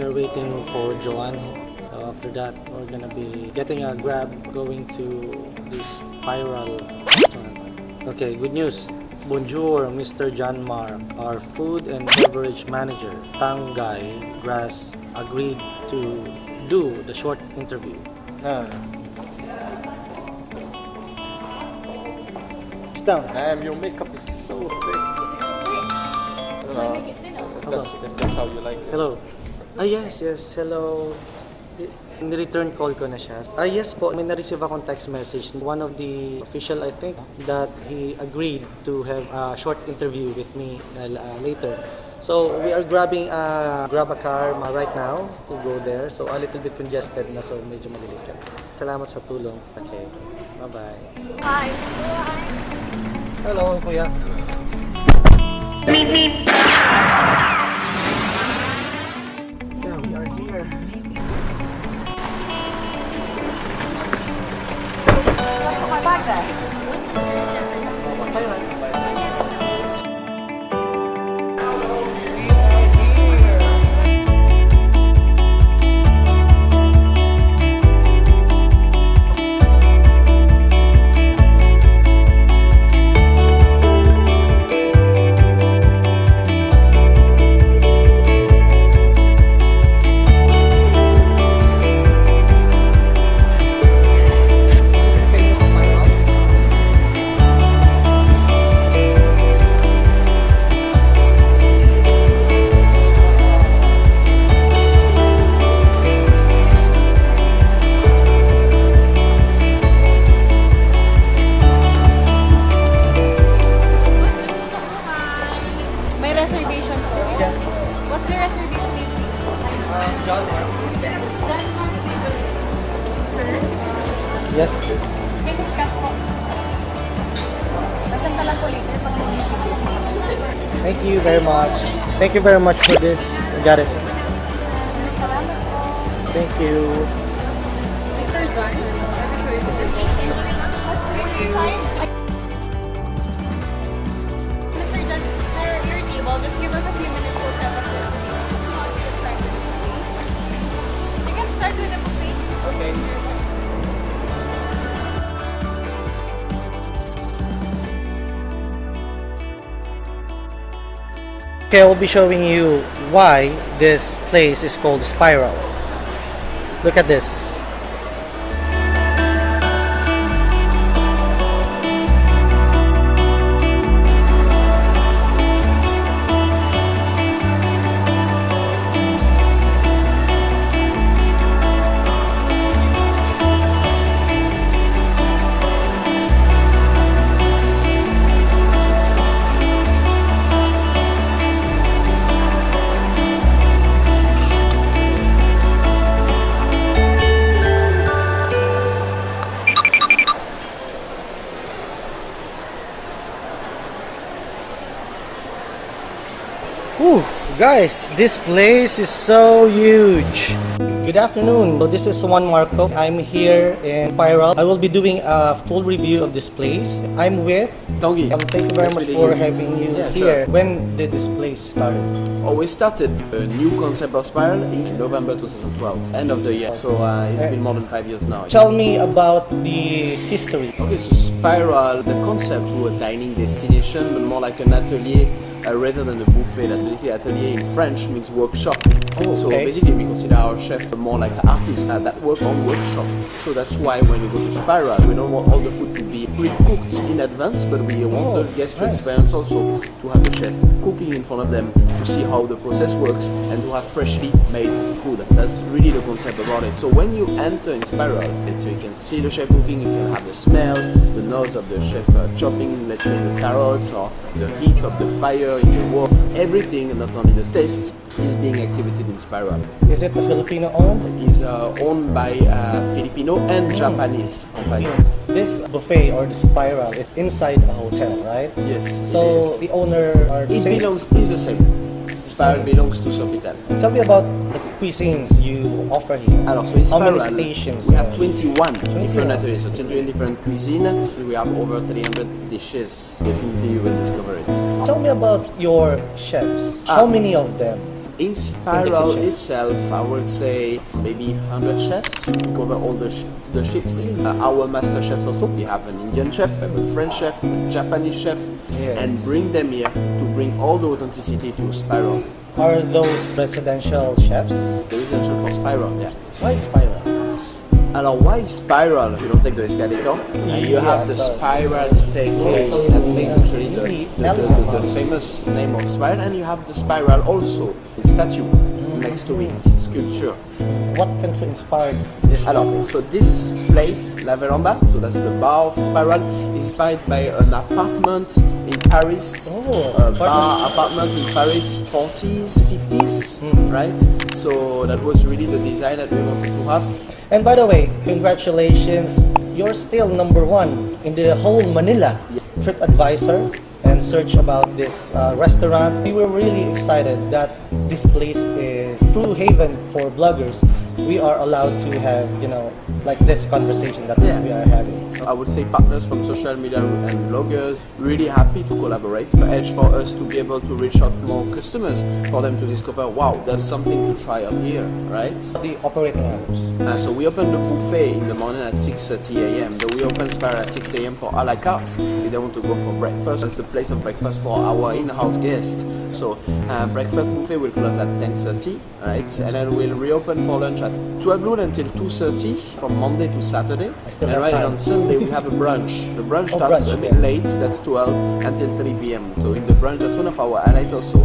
we're waiting for Joanne. So after that, we're gonna be getting a Grab, going to the Spiral restaurant. Okay, good news. Bonjour, Mr. Janmar, our food and beverage manager, Tangai Grass, agreed to do the short interview. Chitang. Your makeup is so thick. Is it so thick? Should I make it thinner? If that's how you like it. Hello. Ah, yes. Hello. In-return call ko na siya. Yes po, may na-receive akong text message. One of the official, I think, that he agreed to have a short interview with me later. So we are grabbing a car right now to go there. So a little bit congested na, so medyo malilit ka. Salamat sa tulong. Okay, bye-bye. Hi. Hello, kuya. Yeah, we are here. Yes. May discount po. Nasaan ka lang po later pag nag-i-i-i-i. Thank you very much. Thank you very much for this. I got it. Salamat po. Thank you. Mr. John, I'm not sure you can take it. Thank you. Mr. John, at your table, just give us a few minutes to set up the table. You can start with the buffet. Okay. Okay, I will be showing you why this place is called Spiral. Look at this. Whew, guys, this place is so huge. Good afternoon. So this is Juan Marco. I'm here in Spiral. I will be doing a full review of this place. I'm with Tanguy. Thank you very much for having you here. Sure. When did this place start? Oh, we started a new concept of Spiral in November 2012, end of the year. Okay. So it's been more than 5 years now. Tell me about the history. Okay, so Spiral, the concept was a dining destination, but more like an atelier. Rather than a buffet, that's basically atelier in French means workshop. Oh, okay. So basically we consider our chef more like an artist that works on workshop. So that's why when you go to Spiral, we don't want all the food to be pre-cooked in advance, but we want the guests to experience also to have the chef cooking in front of them, to see how the process works and to have freshly made food. That's really the concept about it. So when you enter in Spiral, so you can see the chef cooking, you can have the smell, the noise of the chef chopping, let's say the carrots or the heat of the fire. In the world, everything, not only the taste, is being activated in Spiral. Is it a Filipino owned? It is owned by Filipino and Japanese company. This buffet or the Spiral is inside a hotel, right? Yes. So the owner are the same? It is the same. Spiral belongs to Sofitel. Tell me about the cuisines you offer here. Alors, so in Spiral, how many stations? We have 21 different ateliers, so 21 different cuisines. We have over 300 dishes. Definitely you will discover it. Tell me about your chefs. How many of them? In Spiral itself, I would say maybe 100 chefs. We cover all the chefs. Our master chefs also. We have an Indian chef, a French chef, a Japanese chef, and bring them here to bring all the authenticity to Spiral. Are those residential chefs? The residential for Spiral, yeah. Why Spiral? Alors, why spiral? You don't take the escalator, and you have the spiral staircase that makes actually the famous name of Spiral, and you have the spiral also, the statue next to its sculpture. What country inspired this? Alors, so this place, La Veranda, so that's the bar of Spiral, is inspired by an apartment in Paris, apartment in Paris, 40s, 50s, right? So that was really the design that we wanted to have. And by the way, congratulations, you're still #1 in the whole Manila. TripAdvisor and search about this restaurant. We were really excited that this place is true haven for bloggers. We are allowed to have, you know, like this conversation that we are having. I would say partners from social media and bloggers, really happy to collaborate and for us to be able to reach out more customers, for them to discover, wow, there's something to try out here, right? The operating hours. So we open the buffet in the morning at 6:30 a.m. So we open Spiral at 6 a.m. for a la carte. If they want to go for breakfast, that's the place of breakfast for our in-house guests. So breakfast buffet will close at 10:30, right? And then we'll reopen for lunch at 12 noon until 2:30 from Monday to Saturday. And right on Sunday we have a brunch. The brunch starts a bit late, that's 12 until 3 p.m. So in the brunch, that's one of our highlights also.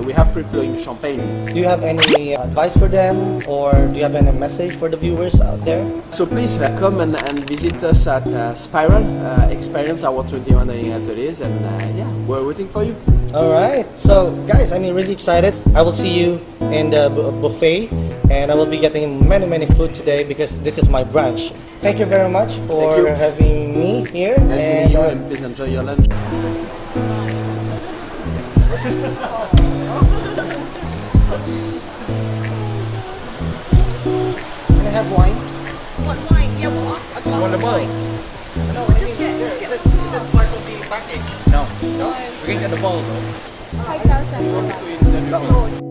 We have free-flowing champagne. Do you have any advice for them, or do you have any message for the viewers out there? So please come and visit us at Spiral, experience our 21 dining ateliers, and yeah, we're waiting for you. Alright, so guys, I'm really excited. I will see you in the buffet, and I will be getting many food today because this is my brunch. Thank you very much for having me here. Nice meeting you, and please enjoy your lunch. Can I have wine? What wine? Yeah, we'll ask a glass of wine. No, I think is it part of the package? No. No? We can get the bowl though. 5,000.